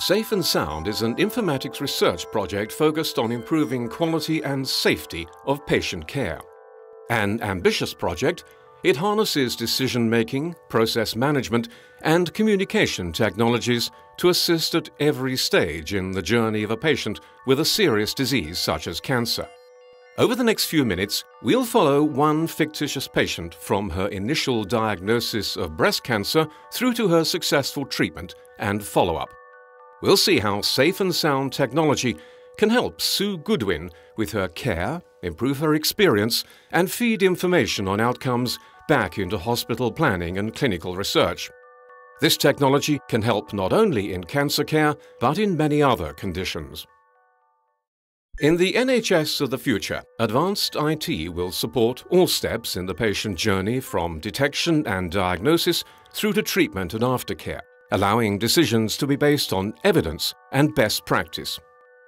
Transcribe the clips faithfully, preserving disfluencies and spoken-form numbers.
Safe and Sound is an informatics research project focused on improving quality and safety of patient care. An ambitious project, it harnesses decision-making, process management and communication technologies to assist at every stage in the journey of a patient with a serious disease such as cancer. Over the next few minutes, we'll follow one fictitious patient from her initial diagnosis of breast cancer through to her successful treatment and follow-up. We'll see how Safe and Sound technology can help Sue Goodwin with her care, improve her experience, and feed information on outcomes back into hospital planning and clinical research. This technology can help not only in cancer care, but in many other conditions. In the N H S of the future, advanced I T will support all steps in the patient journey from detection and diagnosis through to treatment and aftercare, allowing decisions to be based on evidence and best practice.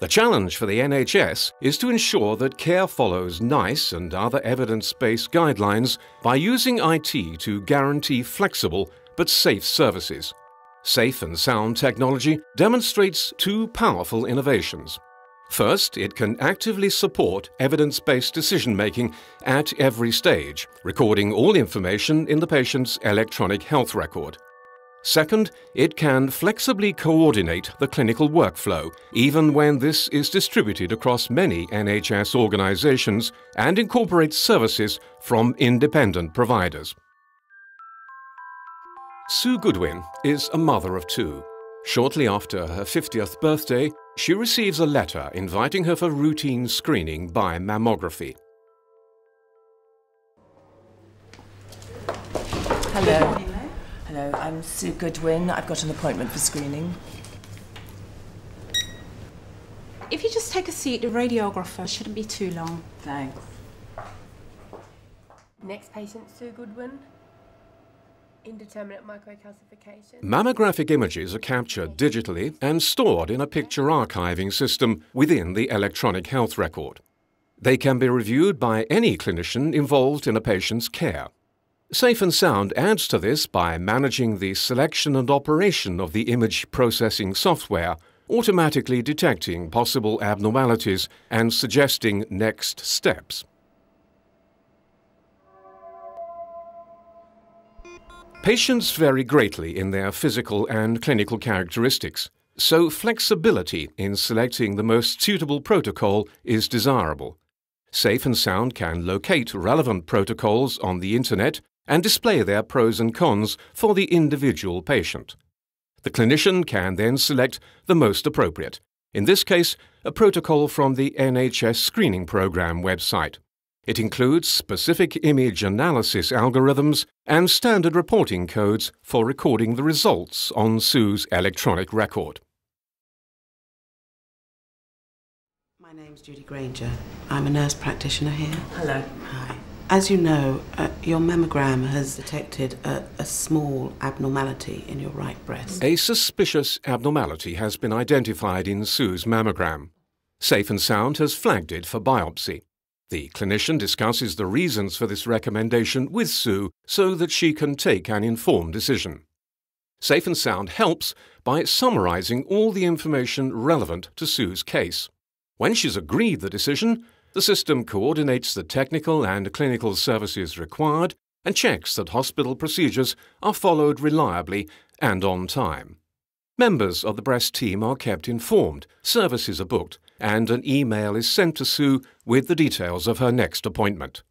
The challenge for the N H S is to ensure that care follows NICE and other evidence-based guidelines by using I T to guarantee flexible but safe services. Safe and Sound technology demonstrates two powerful innovations. First, it can actively support evidence-based decision-making at every stage, recording all information in the patient's electronic health record. Second, it can flexibly coordinate the clinical workflow, even when this is distributed across many N H S organizations and incorporates services from independent providers. Sue Goodwin is a mother of two. Shortly after her fiftieth birthday, she receives a letter inviting her for routine screening by mammography. Hello. Hello, I'm Sue Goodwin. I've got an appointment for screening. If you just take a seat, the radiographer shouldn't be too long. Thanks. Next patient, Sue Goodwin. Indeterminate microcalcification. Mammographic images are captured digitally and stored in a picture archiving system within the electronic health record. They can be reviewed by any clinician involved in a patient's care. Safe and Sound adds to this by managing the selection and operation of the image processing software, automatically detecting possible abnormalities and suggesting next steps. Patients vary greatly in their physical and clinical characteristics, so flexibility in selecting the most suitable protocol is desirable. Safe and Sound can locate relevant protocols on the internet and display their pros and cons for the individual patient. The clinician can then select the most appropriate, in this case, a protocol from the N H S Screening Programme website. It includes specific image analysis algorithms and standard reporting codes for recording the results on Sue's electronic record. My name's Judy Granger. I'm a nurse practitioner here. Hello. Hi. As you know, uh, your mammogram has detected a, a small abnormality in your right breast. A suspicious abnormality has been identified in Sue's mammogram. Safe and Sound has flagged it for biopsy. The clinician discusses the reasons for this recommendation with Sue so that she can take an informed decision. Safe and Sound helps by summarising all the information relevant to Sue's case. When she's agreed the decision, the system coordinates the technical and clinical services required and checks that hospital procedures are followed reliably and on time. Members of the breast team are kept informed, services are booked, and an email is sent to Sue with the details of her next appointment.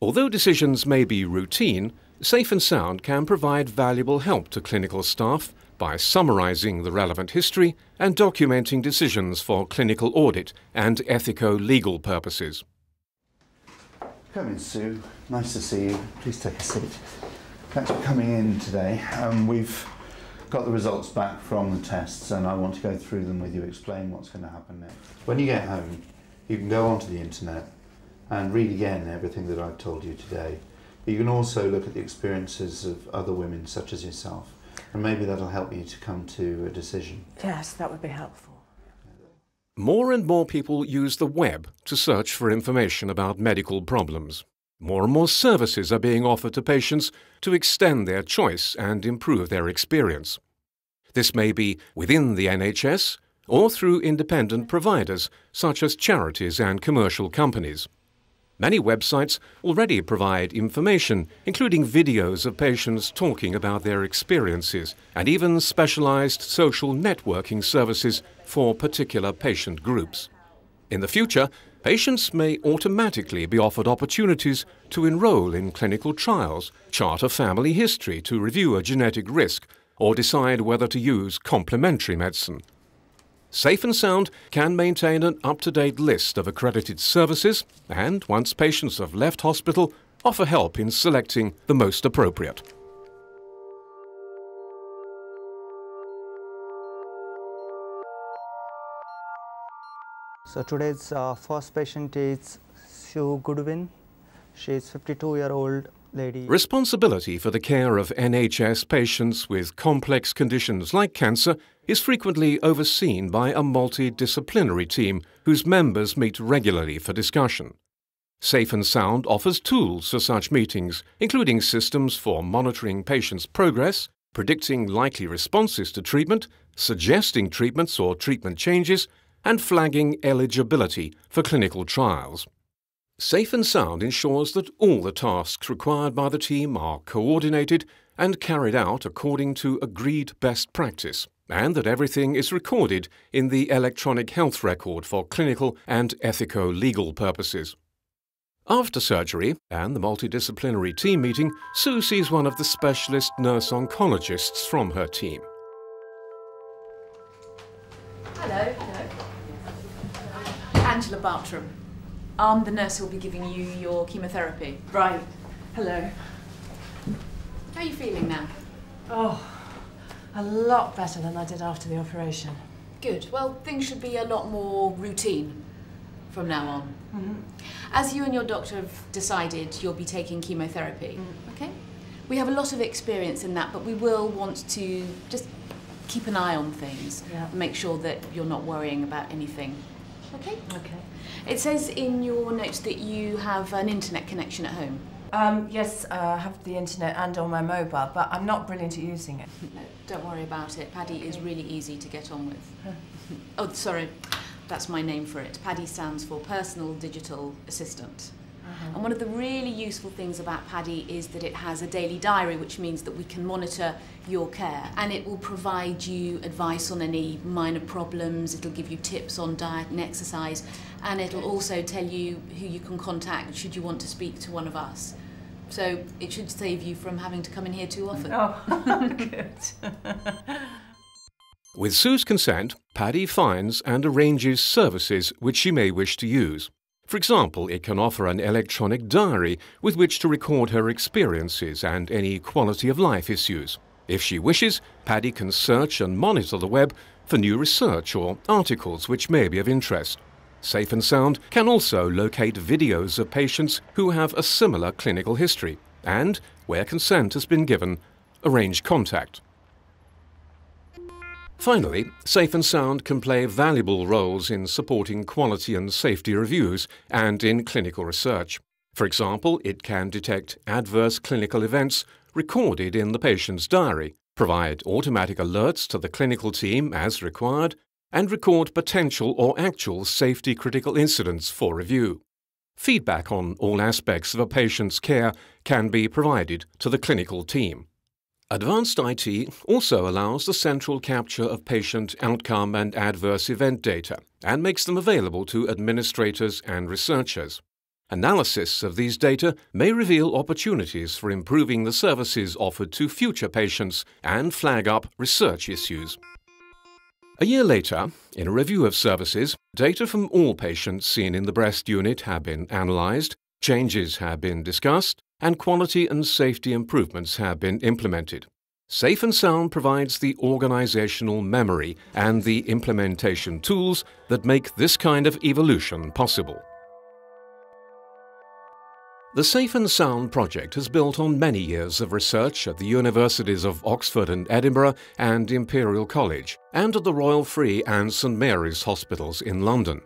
Although decisions may be routine, Safe and Sound can provide valuable help to clinical staff by summarising the relevant history and documenting decisions for clinical audit and ethico-legal purposes. Come in, Sue. Nice to see you. Please take a seat. Thanks for coming in today. Um, we've got the results back from the tests and I want to go through them with you, explain what's going to happen next. When you get home, you can go onto the internet and read again everything that I've told you today. But you can also look at the experiences of other women such as yourself. And maybe that'll help you to come to a decision. Yes, that would be helpful. More and more people use the web to search for information about medical problems. More and more services are being offered to patients to extend their choice and improve their experience. This may be within the N H S or through independent providers such as charities and commercial companies. Many websites already provide information, including videos of patients talking about their experiences and even specialized social networking services for particular patient groups. In the future, patients may automatically be offered opportunities to enroll in clinical trials, chart a family history to review a genetic risk, or decide whether to use complementary medicine. Safe and Sound can maintain an up-to-date list of accredited services and, once patients have left hospital, offer help in selecting the most appropriate. So today's uh, first patient is Sue Goodwin. She is a fifty-two-year-old lady. Responsibility for the care of N H S patients with complex conditions like cancer is frequently overseen by a multidisciplinary team whose members meet regularly for discussion. Safe and Sound offers tools for such meetings, including systems for monitoring patients' progress, predicting likely responses to treatment, suggesting treatments or treatment changes, and flagging eligibility for clinical trials. Safe and Sound ensures that all the tasks required by the team are coordinated and carried out according to agreed best practice, and that everything is recorded in the electronic health record for clinical and ethico-legal purposes. After surgery and the multidisciplinary team meeting, Sue sees one of the specialist nurse oncologists from her team. Hello. Hello. Angela Bartram. I'm the nurse who will be giving you your chemotherapy. Right. Hello. How are you feeling now? Oh, a lot better than I did after the operation. Good. Well, things should be a lot more routine from now on. Mm-hmm. As you and your doctor have decided, you'll be taking chemotherapy. Mm. Okay? We have a lot of experience in that, but we will want to just keep an eye on things. Yeah. And make sure that you're not worrying about anything. Okay? Okay. It says in your notes that you have an internet connection at home. Um, yes, uh, I have the internet and on my mobile, but I'm not brilliant at using it. No, don't worry about it. Paddy is really easy to get on with. Huh. Oh, sorry, that's my name for it. Paddy stands for Personal Digital Assistant. Uh-huh. And one of the really useful things about Paddy is that it has a daily diary, which means that we can monitor your care. And it will provide you advice on any minor problems, it'll give you tips on diet and exercise, and it'll also tell you who you can contact should you want to speak to one of us. So it should save you from having to come in here too often. Oh, good. With Sue's consent, Paddy finds and arranges services which she may wish to use. For example, it can offer an electronic diary with which to record her experiences and any quality of life issues. If she wishes, Paddy can search and monitor the web for new research or articles which may be of interest. Safe and Sound can also locate videos of patients who have a similar clinical history and, where consent has been given, arrange contact. Finally, Safe and Sound can play valuable roles in supporting quality and safety reviews and in clinical research. For example, it can detect adverse clinical events recorded in the patient's diary, provide automatic alerts to the clinical team as required, and record potential or actual safety-critical incidents for review. Feedback on all aspects of a patient's care can be provided to the clinical team. Advanced I T also allows the central capture of patient outcome and adverse event data and makes them available to administrators and researchers. Analysis of these data may reveal opportunities for improving the services offered to future patients and flag up research issues. A year later, in a review of services, data from all patients seen in the breast unit have been analysed, changes have been discussed, and quality and safety improvements have been implemented. Safe and Sound provides the organizational memory and the implementation tools that make this kind of evolution possible. The Safe and Sound project has built on many years of research at the Universities of Oxford and Edinburgh and Imperial College, and at the Royal Free and Saint Mary's Hospitals in London.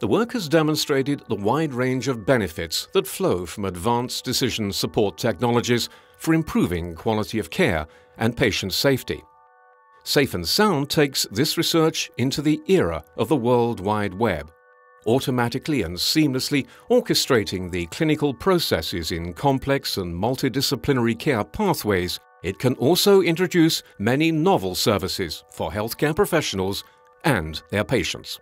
The work has demonstrated the wide range of benefits that flow from advanced decision support technologies for improving quality of care and patient safety. Safe and Sound takes this research into the era of the World Wide Web, automatically and seamlessly orchestrating the clinical processes in complex and multidisciplinary care pathways. It can also introduce many novel services for healthcare professionals and their patients.